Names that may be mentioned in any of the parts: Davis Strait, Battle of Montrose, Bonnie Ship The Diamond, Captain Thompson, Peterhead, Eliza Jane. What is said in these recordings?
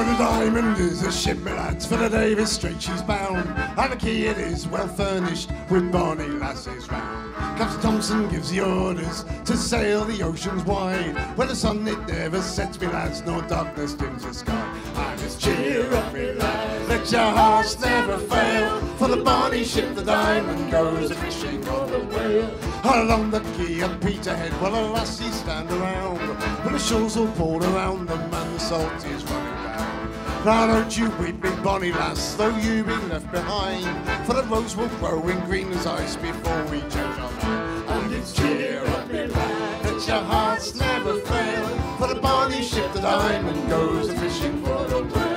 Oh, the Diamond is a ship, my lads, for the Davis Strait she's bound, and the key it is well furnished with bonny lasses round. Captain Thompson gives the orders to sail the oceans wide, where the sun it never sets, me lads, nor darkness dims the sky. And it's cheer up, me lads, let your hearts never fail, for the Bonnie Ship the Diamond goes fishing all the whale. Along the quay at Peterhead, while the lassies stand around, when the shoals all pour around them and the salt is running. Now don't you weep, me bonny lass, though you be left behind, for the rose will grow in green as ice before we change our mind. And it's cheer up, me lad, that your hearts never fail, for the Bonnie Ship the Diamond goes fishing for the whale.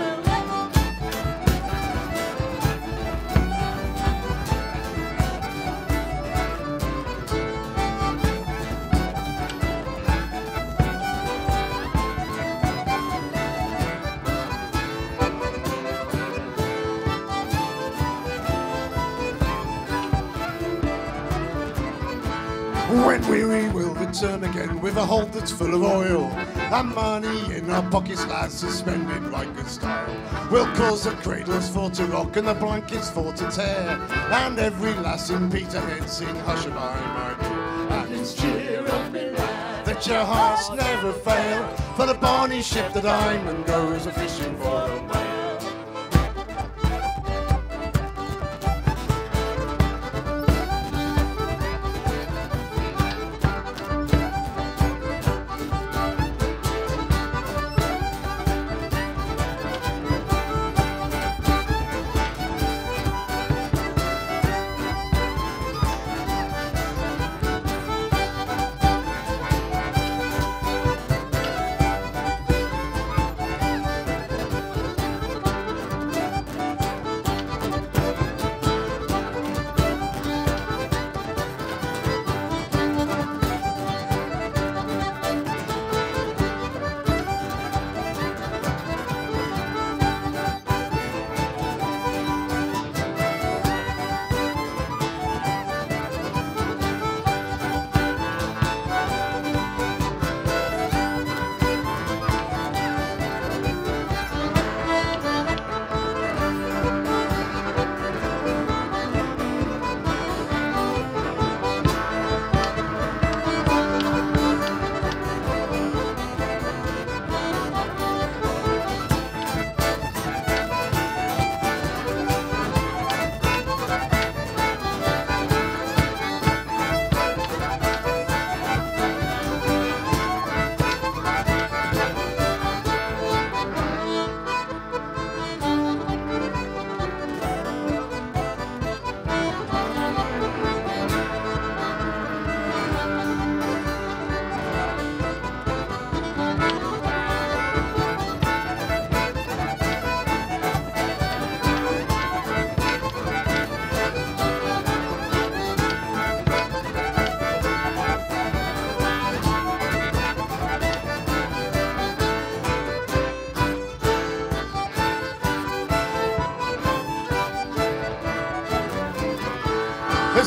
When weary we'll return again with a hold that's full of oil, and money in our pockets, lads, suspended like good style. We'll cause the cradles for to rock and the blankets for to tear, and every lass in Peterhead sing hush-a-bye, my dear. And it's cheer up, me lad, that your hearts never fail, for the Bonnie Ship the Diamond goes a-fishing for a whale. Here's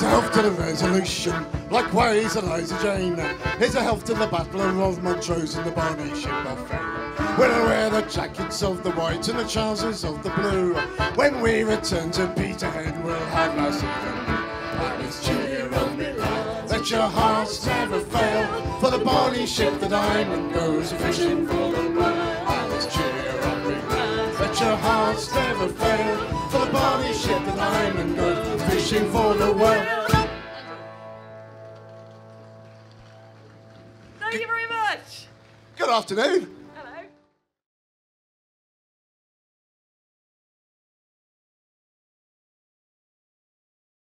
a health to the Resolution, likewise Eliza Jane. Here's a health to the Battle of Montrose and the Bonnie Ship of Fame. We'll wear the jackets of the white and the trousers of the blue. When we return to Peterhead, we'll have lasses and blue. It's cheer up, me lads, let your hearts never fail, for the Bonnie Ship the Diamond goes fishing for the whale. It's cheer up, me lads, let your hearts never fail, for the Bonnie Ship the Diamond goes fishing for the whale. Thank you very much. Good afternoon.